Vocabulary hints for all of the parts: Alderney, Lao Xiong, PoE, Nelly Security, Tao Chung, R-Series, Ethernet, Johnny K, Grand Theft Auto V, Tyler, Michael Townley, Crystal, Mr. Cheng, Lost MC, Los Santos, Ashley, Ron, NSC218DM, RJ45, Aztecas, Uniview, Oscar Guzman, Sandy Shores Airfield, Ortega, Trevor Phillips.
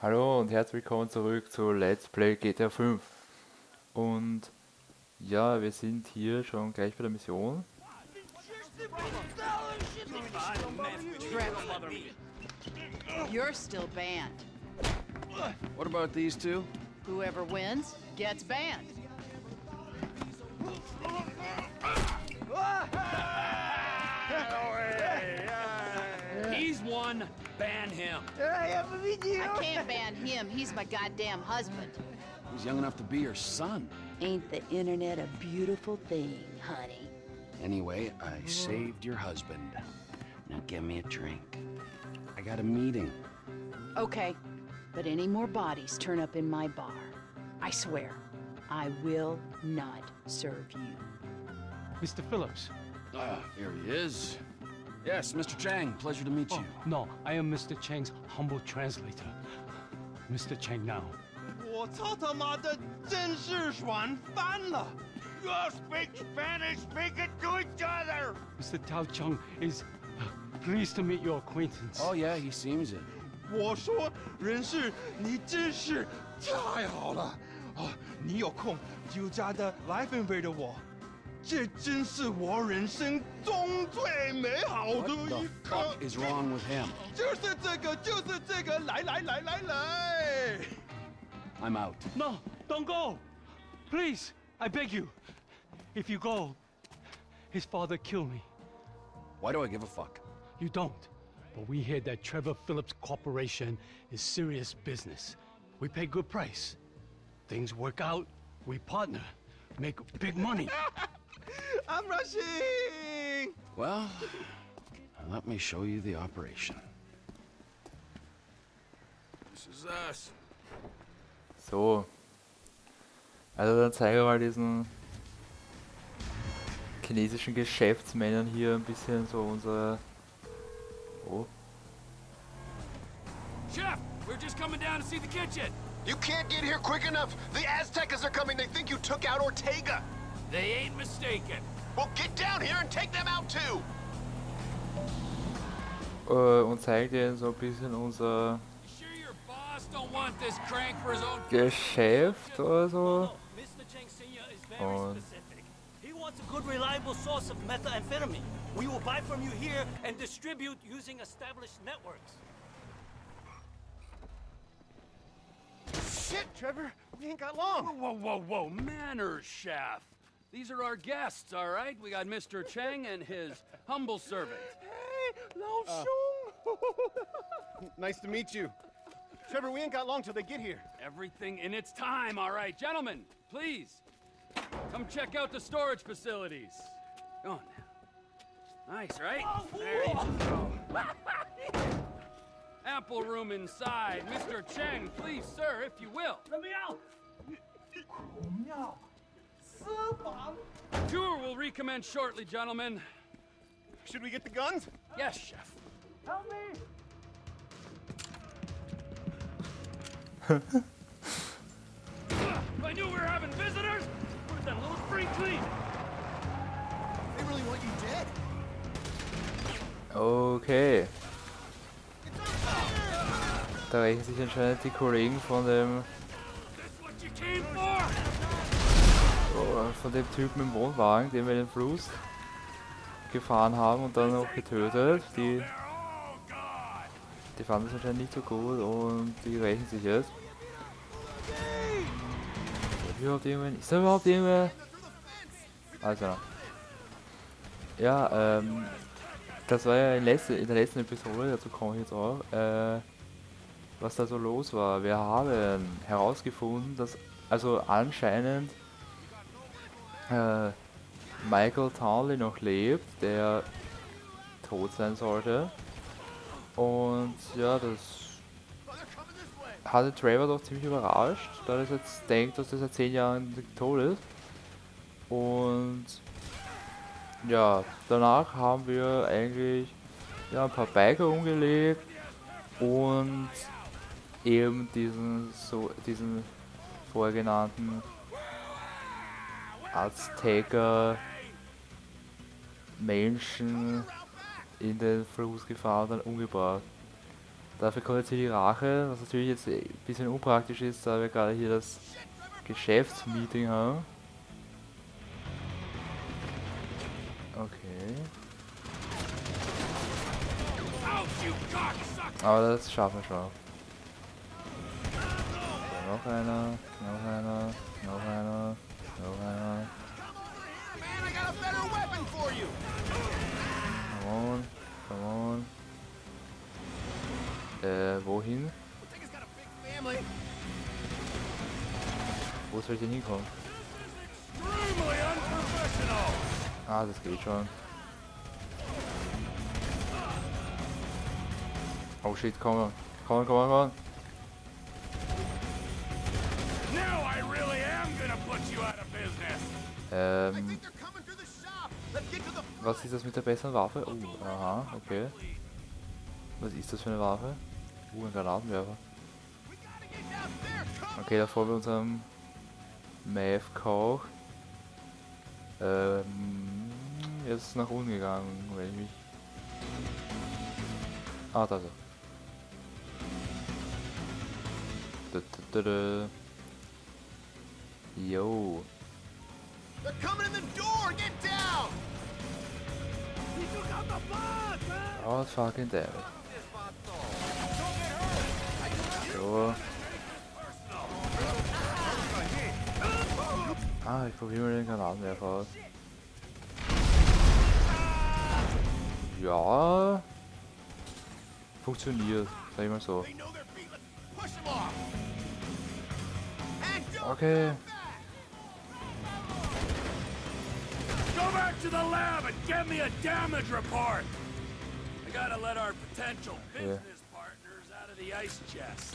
Hallo und herzlich willkommen zurück zu Let's Play GTA 5. Und ja, wir sind hier schon gleich bei der Mission. You're still banned. What about these two? Whoever wins gets banned. He's one. Ban him. I can't ban him. He's my goddamn husband. He's young enough to be your son. Ain't the internet a beautiful thing, honey? Anyway, I saved your husband. Now get me a drink. I got a meeting. Okay, but any more bodies turn up in my bar. I swear, I will not serve you. Mr. Phillips. Ah, here he is. Yes, Mr. Cheng, pleasure to meet you. No, I am Mr. Cheng's humble translator. Mr. Cheng now. You speak Spanish, speak it to each other! Mr. Tao Chung is pleased to meet your acquaintance. Oh yeah, he seems it. What the fuck is wrong with him? I'm out. No, don't go. Please, I beg you. If you go, his father killed me. Why do I give a fuck? You don't. But we hear that Trevor Phillips Corporation is serious business. We pay good price. Things work out, we partner, make big money. I'm rushing! Well, let me show you the operation. This is us. So. Also dann zeigen wir mal diesen chinesischen Geschäftsmännern hier ein bisschen so unsere... Oh. Chef, we're just coming down to see the kitchen. You can't get here quick enough. The Aztecas are coming. They think you took out Ortega. They ain't mistaken. Well, get down here and take them out too. Und zeigt ihnen so ein bisschen unser Geschäft oder so. Und he wants a good reliable source of methamphetamine. We will buy from you here and distribute using established networks. Shit, Trevor, we ain't got long. Whoa, whoa, whoa, whoa, manners, chef. These are our guests, all right? We got Mr. Cheng and his humble servant. Hey, Lao Xiong. Nice to meet you. Trevor, we ain't got long till they get here. Everything in its time, all right? Gentlemen, please, come check out the storage facilities. Go on now. Nice, right? Oh, there you go. Ample room inside. Mr. Cheng, please, sir, if you will. Let me out! Tour will recommence shortly, gentlemen. Should we get the guns? Yes, chef. Help me! I knew we were having visitors! Where's that little spring clean? They really want you dead. Okay. Da reichen sich anscheinend die Kollegen von dem... von dem Typen im Wohnwagen, den wir in den Fluss gefahren haben und dann auch getötet. Die fanden es anscheinend nicht so gut und die rächen sich jetzt. Ist da überhaupt irgendwer? Also. Ja, das war ja in der letzten Episode, dazu komme ich jetzt auch. Was da so los war. Wir haben herausgefunden, dass also anscheinend Michael Townley noch lebt, der tot sein sollte. Und ja, das hatte Trevor doch ziemlich überrascht, da er jetzt denkt, dass er seit 10 Jahren tot ist. Und ja, danach haben wir eigentlich ja, ein paar Biker umgelegt und eben diesen vorgenannten Azteca-Menschen in den Fluss gefahren und umgebracht. Dafür kommt jetzt hier die Rache, was natürlich jetzt ein bisschen unpraktisch ist, da wir gerade hier das Geschäftsmeeting haben. Okay. Aber das schaffen wir schon. So, noch einer, noch einer, noch einer, noch einer. Come on, come on. Wohin? Wo soll ich denn hinkommen? Ah, das geht schon. Oh shit, komm, komm, komm, komm. Was ist das mit der besseren Waffe? Oh, aha, okay. Was ist das für eine Waffe? Ein Granatenwerfer. Okay, davor bei unserem Mav-Koch. Jetzt ist es nach unten gegangen, wenn ich mich... Ah, da ist er. Yo. Oh, fucking damn it. So. Ah, ich probiere mal den Granatenwerfer aus. Ja. Funktioniert, sag ich mal so. Okay. Go back to the lab and get me a damage report. I gotta let our potential business partners out of the ice chest.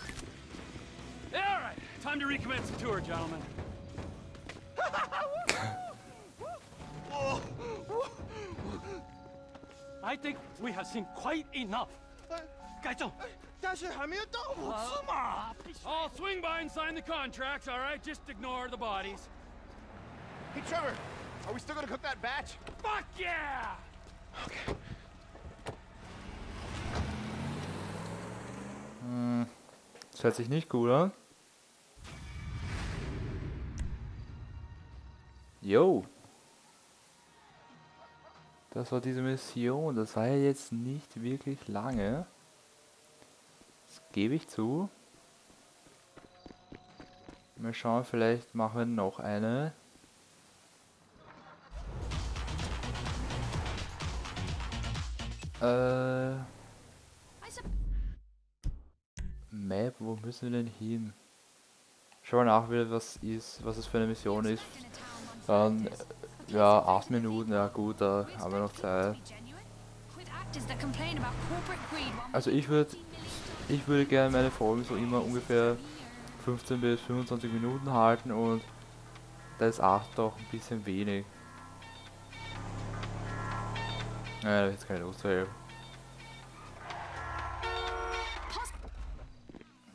All right, time to recommence the tour, gentlemen. I think we have seen quite enough. I'll swing by and sign the contracts, all right? Just ignore the bodies. Hey, Trevor, are we still gonna cook that batch? Fuck yeah! Okay. Hm, das hört sich nicht gut an. Yo! Das war diese Mission, das war ja jetzt nicht wirklich lange. Das gebe ich zu. Mal schauen, vielleicht machen wir noch eine. Map, wo müssen wir denn hin? Schau mal nach, was ist, was es für eine Mission ist. Dann, ja, 8 Minuten, ja gut, da haben wir noch Zeit. Also ich würde gerne meine Folgen so immer ungefähr 15 bis 25 Minuten halten und da ist 8 doch ein bisschen wenig. Naja, da habe ich jetzt keine Lust zu helfen.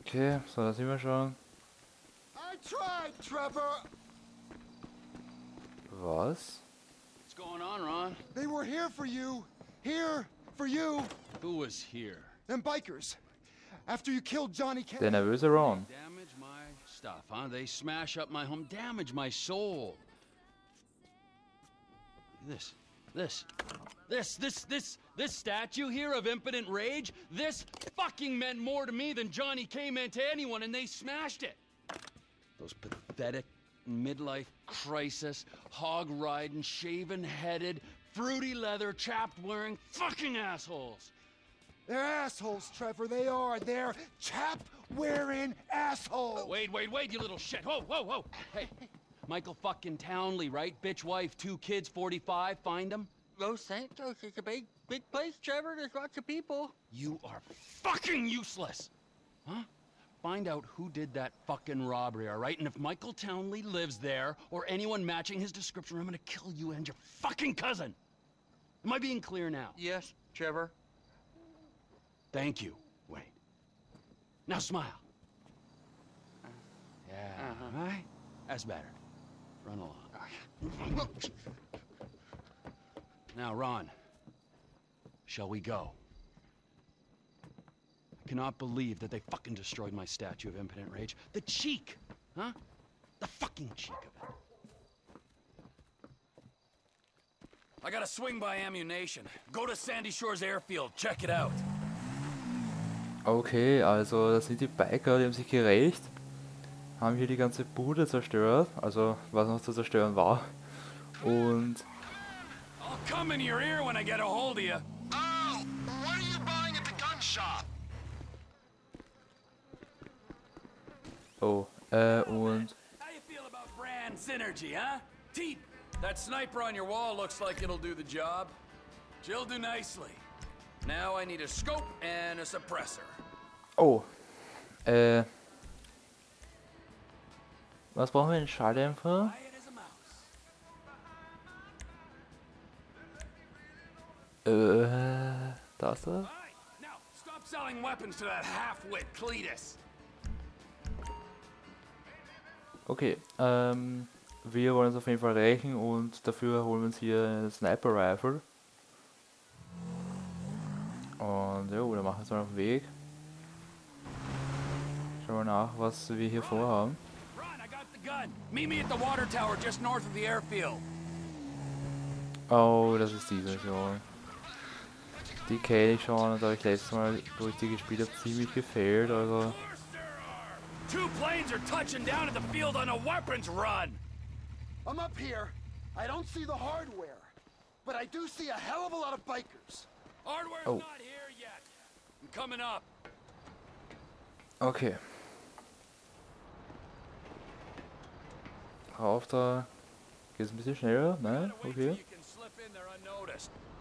Okay, so, da sind wir schon. Was? What's going on, Ron? They were here for you. Here for you. Who was here? Them bikers. After you killed Johnny K. The nervous are on. Damage my stuff, huh? They smash up my home. Damage my soul. This statue here of impotent rage, this fucking meant more to me than Johnny K meant to anyone, and they smashed it. Those pathetic midlife crisis, hog-riding, shaven-headed, fruity leather, chapped-wearing fucking assholes. They're assholes, Trevor. They are. They're chapped-wearing assholes. Wait, wait, wait, you little shit. Whoa, whoa, whoa. Hey, Michael fucking Townley, right? Bitch wife, 2 kids, 45. Find them. Los Santos is a big, big place, Trevor. There's lots of people. You are fucking useless. Huh? Find out who did that fucking robbery, all right? And if Michael Townley lives there, or anyone matching his description, I'm gonna kill you and your fucking cousin. Am I being clear now? Yes, Trevor. Thank you. Wait. Now smile. Yeah, all right? That's better. Run along. Now, Ron, shall we go? cannot believe that they fucking destroyed my statue of impotent rage. The cheek! Huh? The fucking cheek of it. I gotta swing by ammunition. Go to Sandy Shores Airfield, check it out. Okay, also das sind die Biker, die haben sich gerächt, haben hier die ganze Bude zerstört, also was noch zu zerstören war. Und I'll come in your ear when I get a hold of you. Oh, what are you buying at the gun shop? Oh, und how you feel about brand synergy, huh? Teeth. That sniper on your wall looks like it'll do the job. Jill do nicely. Now I need a scope and a suppressor. Oh. Was brauchen wir denn? Schalldämpfer? Da ist er. Okay, wir wollen uns auf jeden Fall rächen und dafür holen wir uns hier eine Sniper Rifle. Und ja, dann machen wir uns mal auf den Weg. Schauen wir nach, was wir hier vorhaben. Oh, das ist diese Mission. Die kenne ich schon, und da habe ich letztes Mal, wo ich die gespielt habe, ziemlich gefehlt, also. Two planes are touching down at the field on a weapons run. I'm up here. I don't see the hardware, but I do see a hell of a lot of bikers. Hardware's not here yet. I'm coming up. Okay. Rauf da. Geht's ein bisschen schneller, ne? Okay.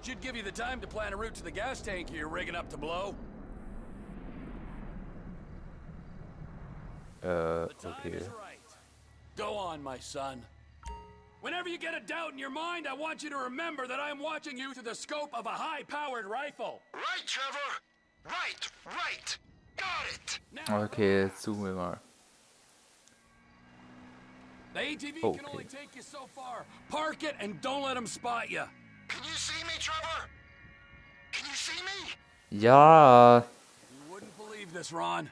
Should give you the time to plan a route to the gas tank you're rigging up to blow. Okay. Go on, my son. Whenever you get a doubt in your mind, I want you to remember that I'm watching you through the scope of a high-powered rifle. Right, Trevor. Right. Got it. Okay, let's zoom in more. The ATV can only take you so far. Park it and don't let them spot you. Can you see me, Trevor? Can you see me? Yeah. You wouldn't believe this, Ron.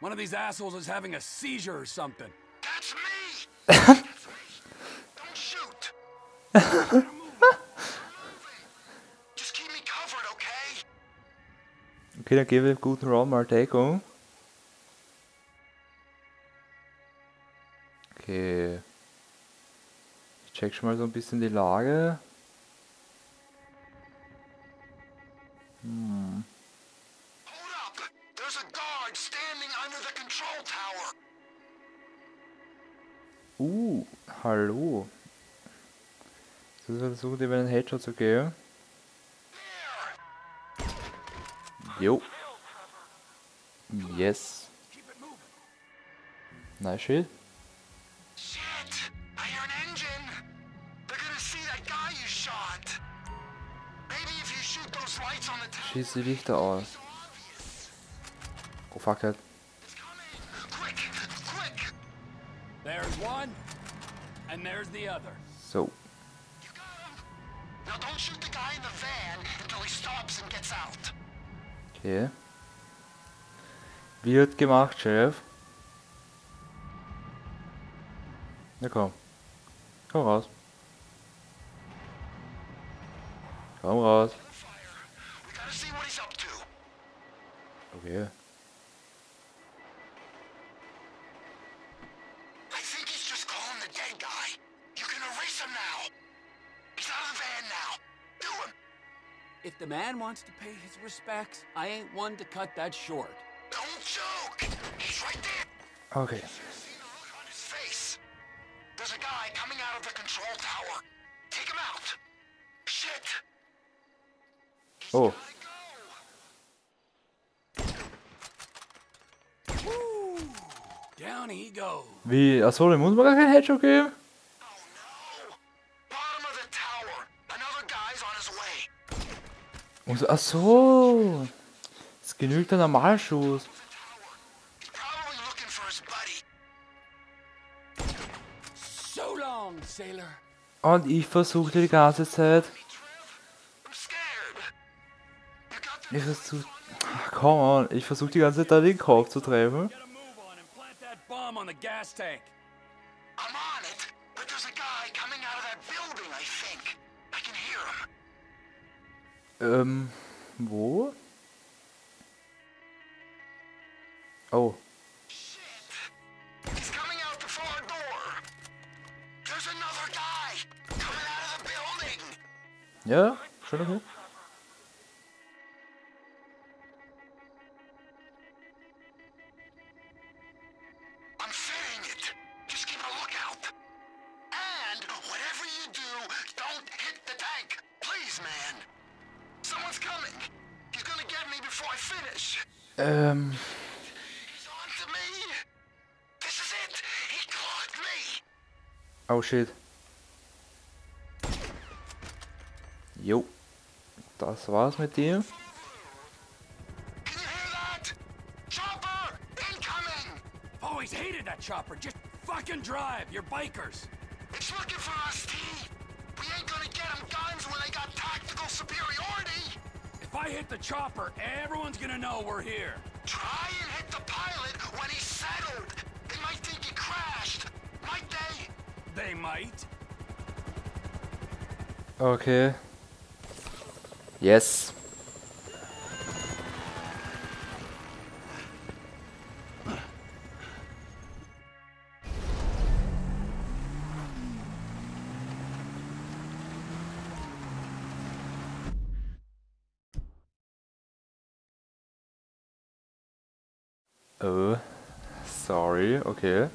One of these assholes is having a seizure or something. That's me! That's me. Don't shoot! Don't move. Just keep me covered, okay? Okay, dann geben wir dem guten Ron mal Deckung. Okay. Ich check schon mal so ein bisschen die Lage. Hallo. Jetzt müssen wir versuchen, dir einen Headshot zu geben. Jo. Yes. Nice shit. Schieß die Lichter aus. Oh fuck it. And there's the other. So. You got him. Now don't shoot the guy in the van until he stops and gets out. Okay. Wird gemacht, Chef. Na komm. Komm raus. Komm raus. We gotta see what he's up to. Okay. If the man wants to pay his respects, I ain't one to cut that short. Don't joke! He's right there! Okay. See the look on his face. There's a guy coming out of the control tower. Take him out! Shit! Oh. Down he goes. Wie? Achso, dem muss man gar keinen Headshot geben? Ach so, es genügt der Normalschuss. Und ich versuchte die ganze Zeit. Ich versuchte. Ach come on. Ich versuche die ganze Zeit da den Korb zu treffen. Wo? Oh. Ja, schon okay. Oh shit. Jo. Das war's mit dem. Okay. Yes. Oh, sorry. Okay.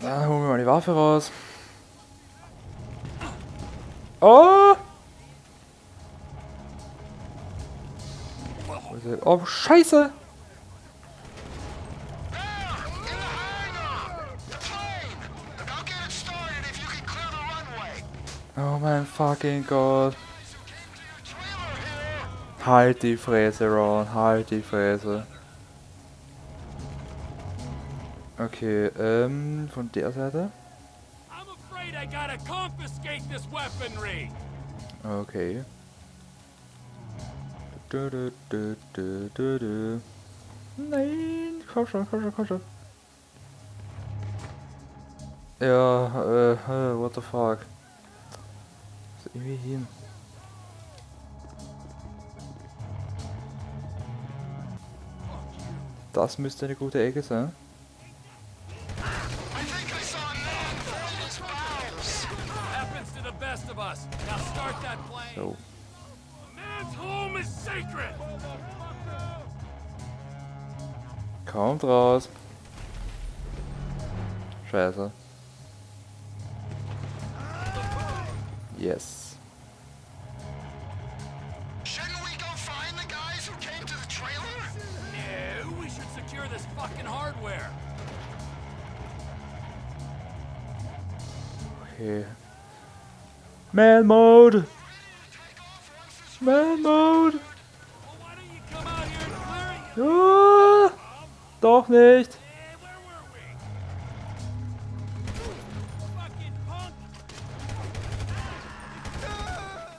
Dann holen wir mal die Waffe raus. Oh! Oh, Scheiße! Oh mein fucking Gott. Halt die Fresse, Ron. Halt die Fresse. Okay, von der Seite. Okay. Nein, komm schon, komm schon, komm schon. Ja, what the fuck. Was ist irgendwie hin? Das müsste eine gute Ecke sein. So. Kommt raus. Scheiße. Yes. Okay. Man mode. Man mode. Ah, doch nicht.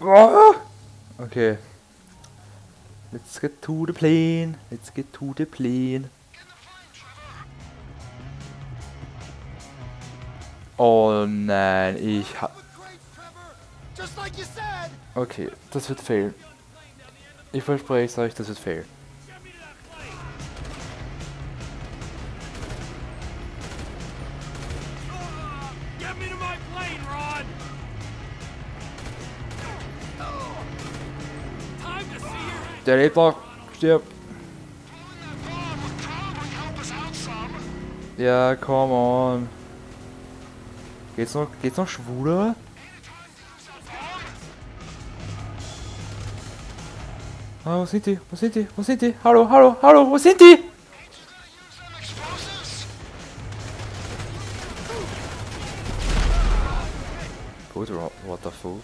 Ah, okay. Let's get to the plane. Let's get to the plane. Oh nein, ich hab... Okay, das wird fail. Ich verspreche es euch, das wird fail. Der lebt noch. Stirb. Ja, come on. Geht's noch schwuler? Ah, wo sind die? Wo sind die? Wo sind die? Hallo, hallo, hallo, wo sind die? Gut, what the fuck?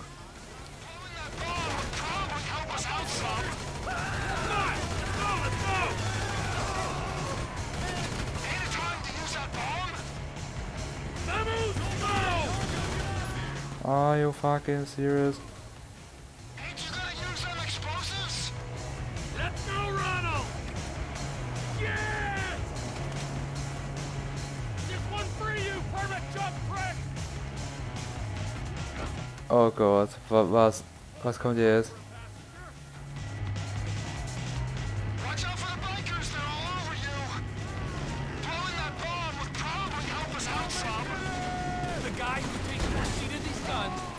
Are you fucking serious? Oh Gott, was kommt hier jetzt?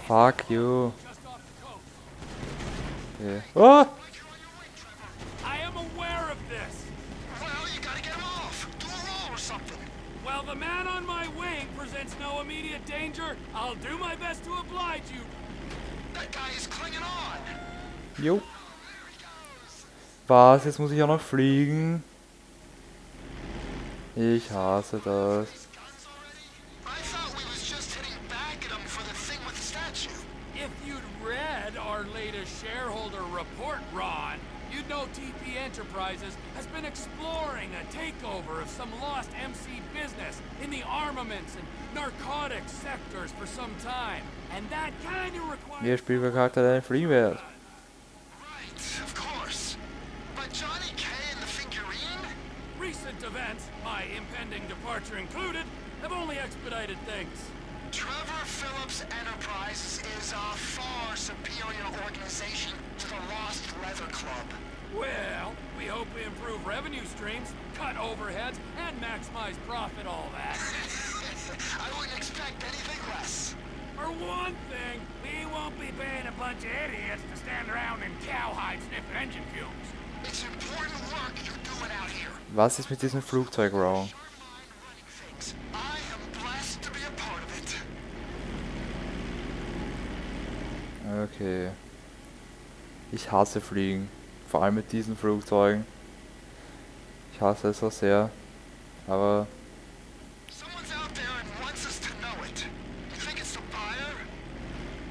Fuck you. Yeah. Oh! I am aware of this. Well, you gotta get him off. Do a roll or something. Well, the man on my wing presents no immediate danger. I'll do my best to oblige you. That guy is clinging on. Jo. Was? Jetzt muss ich auch noch fliegen. Ich hasse das. Shareholder report, Ron, you'd know TP Enterprises has been exploring a takeover of some lost MC business in the armaments and narcotics sectors for some time, and that kind of requires... Right, of course. But Johnny K and the figurine? Recent events, my impending departure included, have only expedited things. Trevor Phillips Enterprises is a far superior organization to the Lost Leather Club. Well, we hope we improve revenue streams, cut overheads, and maximize profit, all that. I wouldn't expect anything less. For one thing, we won't be paying a bunch of idiots to stand around in cowhide sniffing engine fumes. It's important work you're doing out here. Was ist mit diesem Flugzeug wrong? Okay. Ich hasse Fliegen. Vor allem mit diesen Flugzeugen. Ich hasse es so sehr. Aber... Someone's out there and wants us to know it. You think it's the buyer?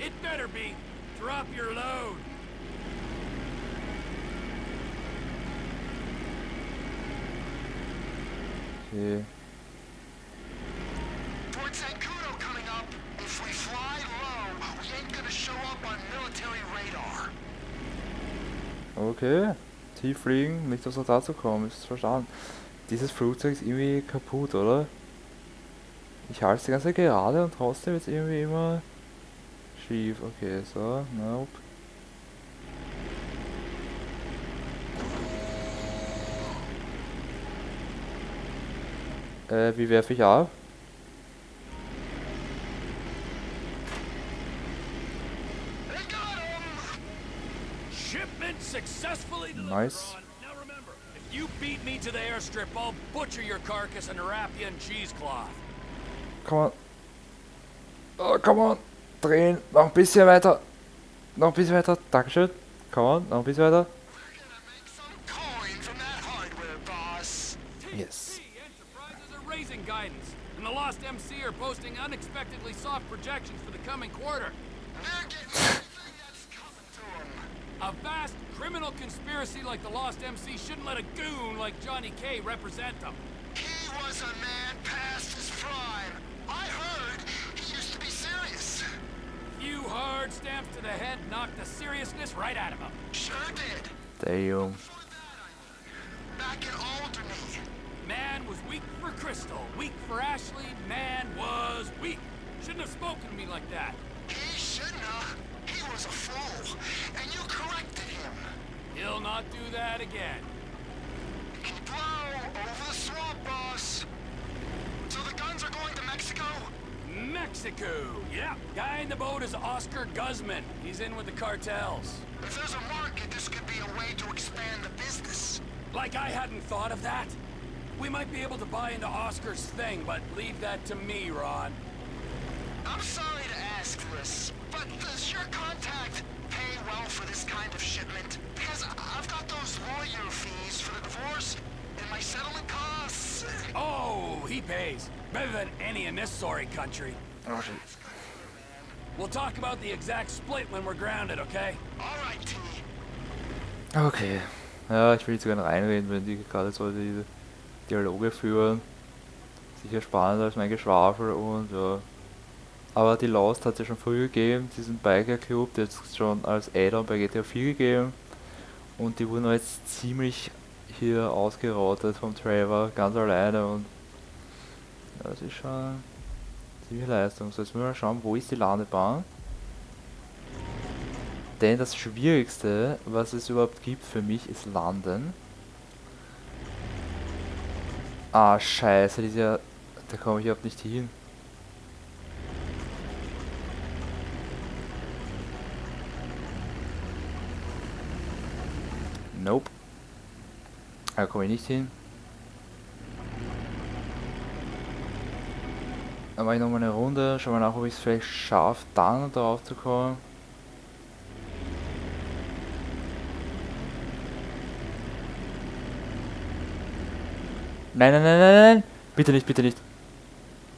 It better be. Drop your load. Okay. Okay, tief fliegen, nicht, dass wir dazu kommen, ist verstanden. Dieses Flugzeug ist irgendwie kaputt, oder? Ich halte es die ganze Zeit gerade und trotzdem wird es irgendwie immer schief. Okay, so, nope. Wie werfe ich ab? Nice. Now remember, if you beat me to the airstrip, I'll butcher your carcass and wrap you in cheesecloth. Come on. Oh, come on. Drehen. Noch ein bisschen weiter. Noch ein bisschen weiter. Dankeschön. Come on. Noch ein bisschen weiter. Yes. Enterprises are raising guidance, and the Lost MC are posting unexpectedly soft projections for the coming quarter. A vast criminal conspiracy like the Lost MC shouldn't let a goon like Johnny K represent them. He was a man past his prime. I heard he used to be serious. Few hard stamps to the head knocked the seriousness right out of him. Sure did. Damn. Back in Alderney. Man was weak for Crystal, weak for Ashley. Man was weak. Shouldn't have spoken to me like that. He shouldn't have. He was a fool, and you corrected him. He'll not do that again. Keep low, over the swamp, boss. So the guns are going to Mexico? Mexico, yeah. Guy in the boat is Oscar Guzman. He's in with the cartels. If there's a market, this could be a way to expand the business. Like I hadn't thought of that. We might be able to buy into Oscar's thing, but leave that to me, Ron. I'm sorry to ask this, but does your contact pay well for this kind of shipment? Because I've got those lawyer fees for the divorce and my settlement costs. Oh, he pays. Better than any in this sorry country. Oh, shit. We'll talk about the exact split when we're grounded, okay? Alright, T. Okay. Ja, ich will nicht so gerne reinreden, wenn die gerade so diese Dialoge führen. Sicher spannender als mein Geschwafel und ja. Aber die Lost hat es ja schon früh gegeben, diesen Biker Club, der jetzt schon als Add-on bei GTA 4 gegeben. Und die wurden jetzt ziemlich hier ausgerottet vom Trevor, ganz alleine und... Ja, das ist schon... ziemlich Leistung. So, jetzt müssen wir mal schauen, wo ist die Landebahn? Denn das Schwierigste, was es überhaupt gibt für mich, ist Landen. Ah, scheiße, dieser... Da komme ich überhaupt nicht hin. Nope. Da komme ich nicht hin. Dann mache ich nochmal eine Runde, schau mal nach, ob ich es vielleicht schaffe, da drauf zu kommen. Nein, nein, nein, nein, nein! Bitte nicht, bitte nicht!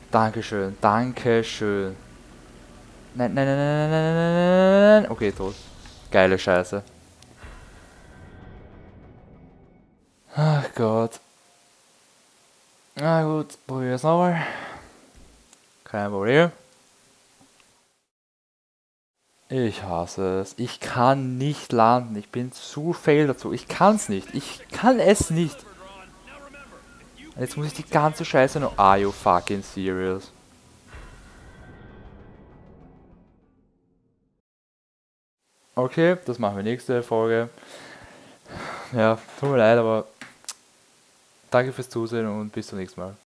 Dankeschön, dankeschön! Nein, nein, nein, nein, nein, nein, nein! Okay, tot. Geile Scheiße. Ach Gott. Na gut, probieren wir es nochmal. Kein Problem. Ich hasse es. Ich kann nicht landen. Ich bin zu fail dazu. Ich kann es nicht. Ich kann es nicht. Jetzt muss ich die ganze Scheiße noch... Are you fucking serious? Okay, das machen wir nächste Folge. Ja, tut mir leid, aber... Danke fürs Zusehen und bis zum nächsten Mal.